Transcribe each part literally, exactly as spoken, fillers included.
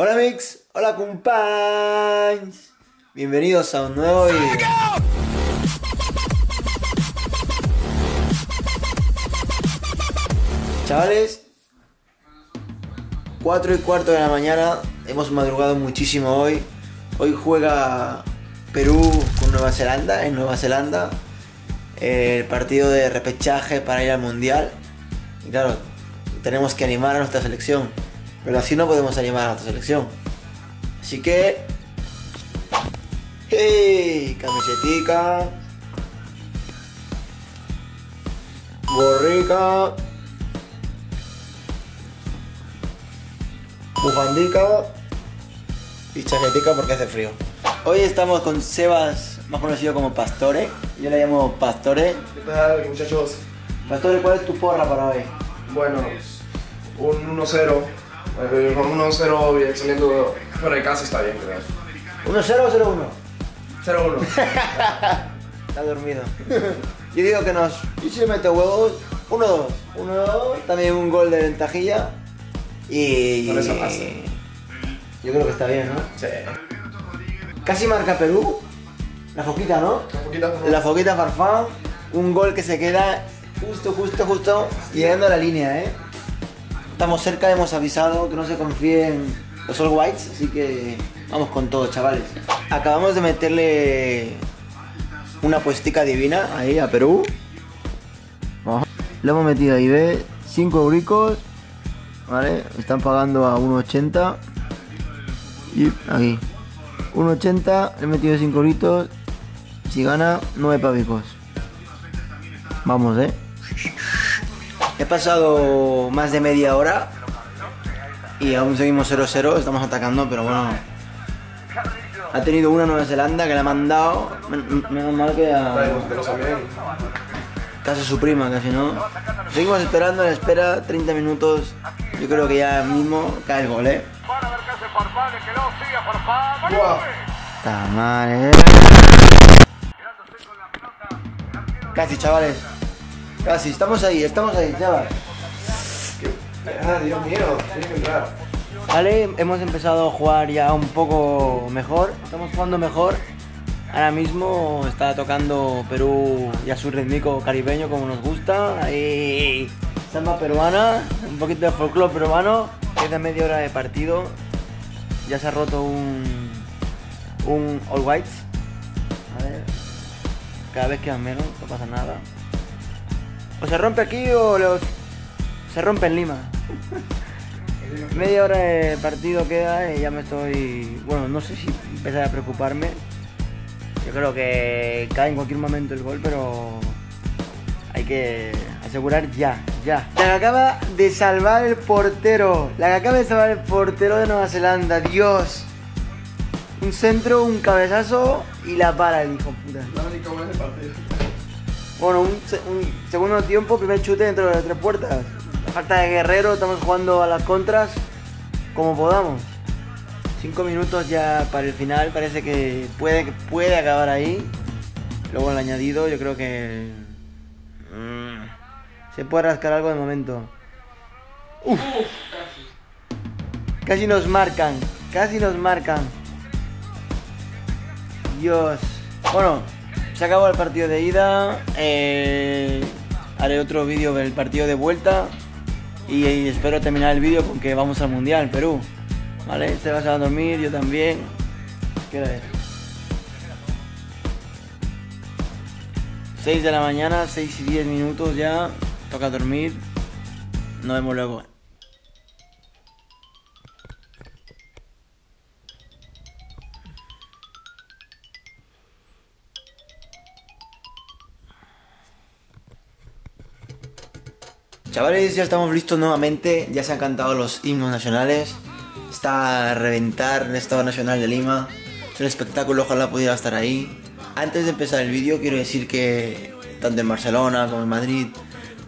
Hola mix, hola compañeros. Bienvenidos a un nuevo video. Chavales, cuatro y cuarto de la mañana, hemos madrugado muchísimo hoy. Hoy juega Perú con Nueva Zelanda, en Nueva Zelanda, el partido de repechaje para ir al mundial. Y claro, tenemos que animar a nuestra selección, pero así no podemos animar a nuestra selección. Así que, hey, camisetica, borrica, bufandica y chaquetica porque hace frío. Hoy estamos con Sebas, más conocido como Pastore. Yo le llamo Pastore. ¿Qué tal, muchachos? Pastore, ¿cuál es tu porra para hoy? Bueno, un uno cero. Con uno cero saliendo fuera de casa está bien, creo. ¿uno cero o cero uno? cero uno. Está dormido. Yo digo que nos... Yo sí le meto huevos. uno dos. uno dos. También un gol de ventajilla. Y... Con eso pasa. Yo creo que está bien, ¿no? Sí. Casi marca Perú. La foquita, ¿no? La foquita, Farfán. La foquita, Farfán. Un gol que se queda justo, justo, justo llegando a la línea, ¿eh? Estamos cerca, hemos avisado que no se confíen los All Whites, así que vamos con todo, chavales. Acabamos de meterle una apuestica divina ahí a Perú. Oh. Lo hemos metido ahí, ¿ves? cinco euricos, ¿vale? Están pagando a uno ochenta. Y aquí, uno ochenta, le he metido cinco euritos. Si gana, nueve pavicos. Vamos, ¿eh? He pasado más de media hora y aún seguimos cero cero, estamos atacando, pero bueno. Ha tenido una Nueva Zelanda que le ha mandado. Menos mal que a... casi su prima, casi no. Seguimos esperando, en espera, treinta minutos. Yo creo que ya mismo cae el gol, ¿eh? Tamales. Casi, chavales. Casi, estamos ahí, estamos ahí, chavales. Ah, Dios mío, tiene que entrar. Vale, hemos empezado a jugar ya un poco mejor. Estamos jugando mejor. Ahora mismo está tocando Perú ya su rítmico caribeño como nos gusta. Ahí, samba peruana, un poquito de folclore peruano. Queda media hora de partido. Ya se ha roto un, un All Whites. A ver, cada vez quedan menos, no pasa nada. O se rompe aquí o los, se rompe en Lima. Media hora de partido queda y ya me estoy... Bueno, no sé si empezar a preocuparme. Yo creo que cae en cualquier momento el gol, pero hay que asegurar ya, ya. La que acaba de salvar el portero. La que acaba de salvar el portero de Nueva Zelanda. Dios. Un centro, un cabezazo y la para el hijo puta. La única buena del partido. Bueno, un, un segundo tiempo, primer chute dentro de las tres puertas. La falta de Guerrero, estamos jugando a las contras como podamos. Cinco minutos ya para el final, parece que puede, puede acabar ahí. Luego el añadido, yo creo que... Mmm, se puede rascar algo de momento. Uf. Casi nos marcan, casi nos marcan. Dios. Bueno, se acabó el partido de ida. Eh, haré otro vídeo del partido de vuelta. Y, y espero terminar el vídeo porque vamos al mundial, Perú. Vale, se va a dormir, yo también. ¿Qué hora es? seis de la mañana, seis y diez minutos ya. Toca dormir. Nos vemos luego. Chavales, ya estamos listos nuevamente. Ya se han cantado los himnos nacionales. Está a reventar en el Estado Nacional de Lima. Es un espectáculo, ojalá pudiera estar ahí. Antes de empezar el vídeo quiero decir que tanto en Barcelona como en Madrid,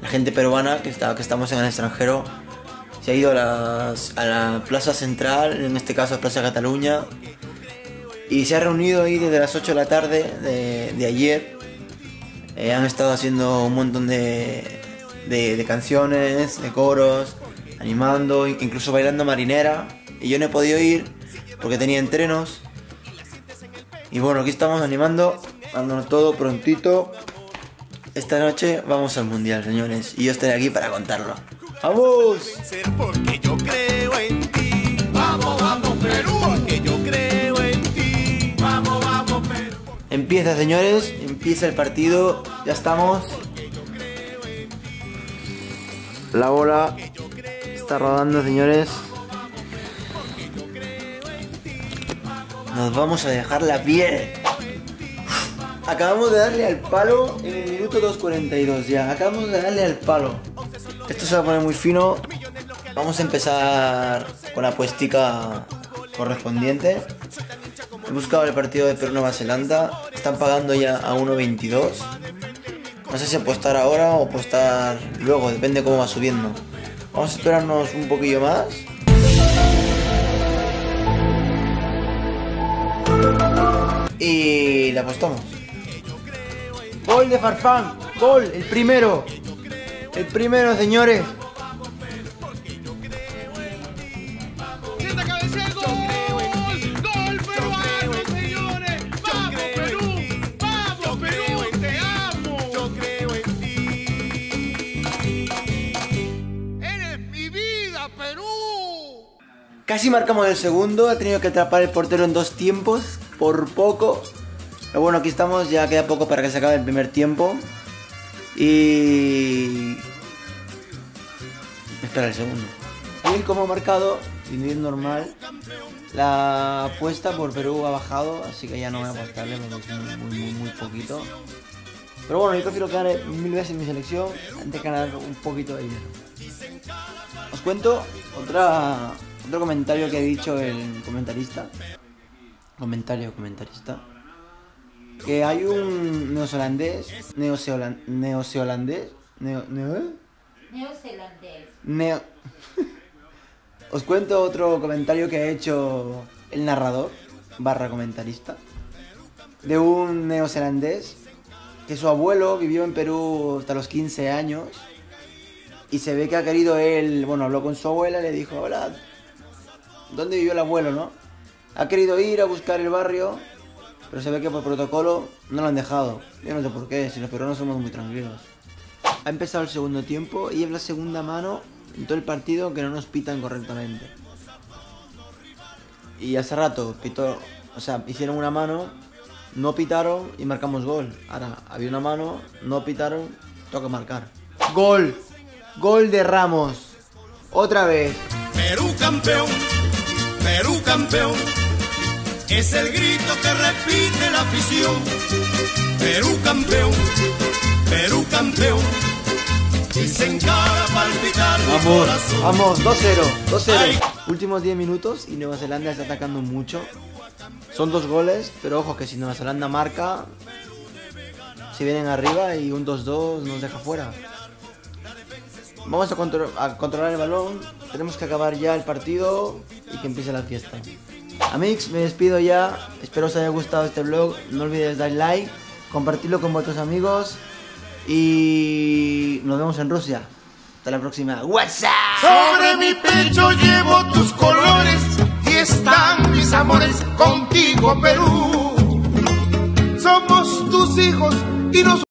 la gente peruana que, está, que estamos en el extranjero se ha ido a, las, a la Plaza Central, en este caso Plaza Cataluña, y se ha reunido ahí desde las ocho de la tarde de, de ayer. Eh, han estado haciendo un montón de, de, de canciones, de coros, animando, incluso bailando marinera. y yo no he podido ir porque tenía entrenos. Y bueno, aquí estamos animando, dándonos todo prontito. Esta noche vamos al mundial, señores, y yo estaré aquí para contarlo. ¡Vamos! Porque yo creo en ti. Vamos, vamos, Perú, porque yo creo en ti. Vamos, vamos, Perú. Empieza, señores, empieza el partido. Ya estamos. La bola está rodando, señores. Nos vamos a dejar la piel. Acabamos de darle al palo en el minuto dos cuarenta y dos ya. Acabamos de darle al palo. Esto se va a poner muy fino. Vamos a empezar con la apuestica correspondiente. He buscado el partido de Perú-Nueva Zelanda. Están pagando ya a uno veintidós. No sé si apostar ahora o apostar luego, depende cómo va subiendo. Vamos a esperarnos un poquillo más. Y la apostamos. Gol de Farfán, gol, el primero. El primero, señores. Casi marcamos el segundo, ha tenido que atrapar el portero en dos tiempos, por poco. Pero bueno, aquí estamos, ya queda poco para que se acabe el primer tiempo. Y... espera el segundo. Y como ha marcado, sin ir normal, la apuesta por Perú ha bajado, así que ya no voy a apostarle porque es muy, muy, muy poquito. Pero bueno, yo prefiero ganar mil veces mi selección antes que ganar un poquito de dinero. Os cuento otra... otro comentario que ha dicho el comentarista, comentario comentarista, que hay un neozelandés, neozeolandés, neozeolandés, neo, neo, neozelandés, neo... Os cuento otro comentario que ha hecho el narrador, barra comentarista, de un neozelandés, que su abuelo vivió en Perú hasta los quince años, y se ve que ha querido él, bueno, habló con su abuela, le dijo, hola, ¿dónde vivió el abuelo, no? Ha querido ir a buscar el barrio, pero se ve que por protocolo no lo han dejado. Yo no sé por qué, si los peruanos somos muy tranquilos. Ha empezado el segundo tiempo y es la segunda mano en todo el partido que no nos pitan correctamente. Y hace rato pitó, o sea, hicieron una mano, no pitaron y marcamos gol. Ahora, había una mano, no pitaron, toca marcar. ¡Gol! ¡Gol de Ramos! ¡Otra vez! ¡Perú campeón! Perú campeón, es el grito que repite la afición. Perú campeón, Perú campeón, dicen cada palpitar mi corazón. Vamos, dos cero, dos cero. Últimos diez minutos y Nueva Zelanda está atacando mucho. Son dos goles, pero ojo que si Nueva Zelanda marca, si vienen arriba y un dos dos nos deja fuera. Vamos a, contro a controlar el balón. Tenemos que acabar ya el partido y que empiece la fiesta. Amigos, me despido ya. Espero os haya gustado este vlog. No olvidéis dar like, compartirlo con vuestros amigos. Y nos vemos en Rusia. Hasta la próxima. ¡WhatsApp! Sobre mi pecho llevo tus colores y están mis amores contigo, Perú. Somos tus hijos y nos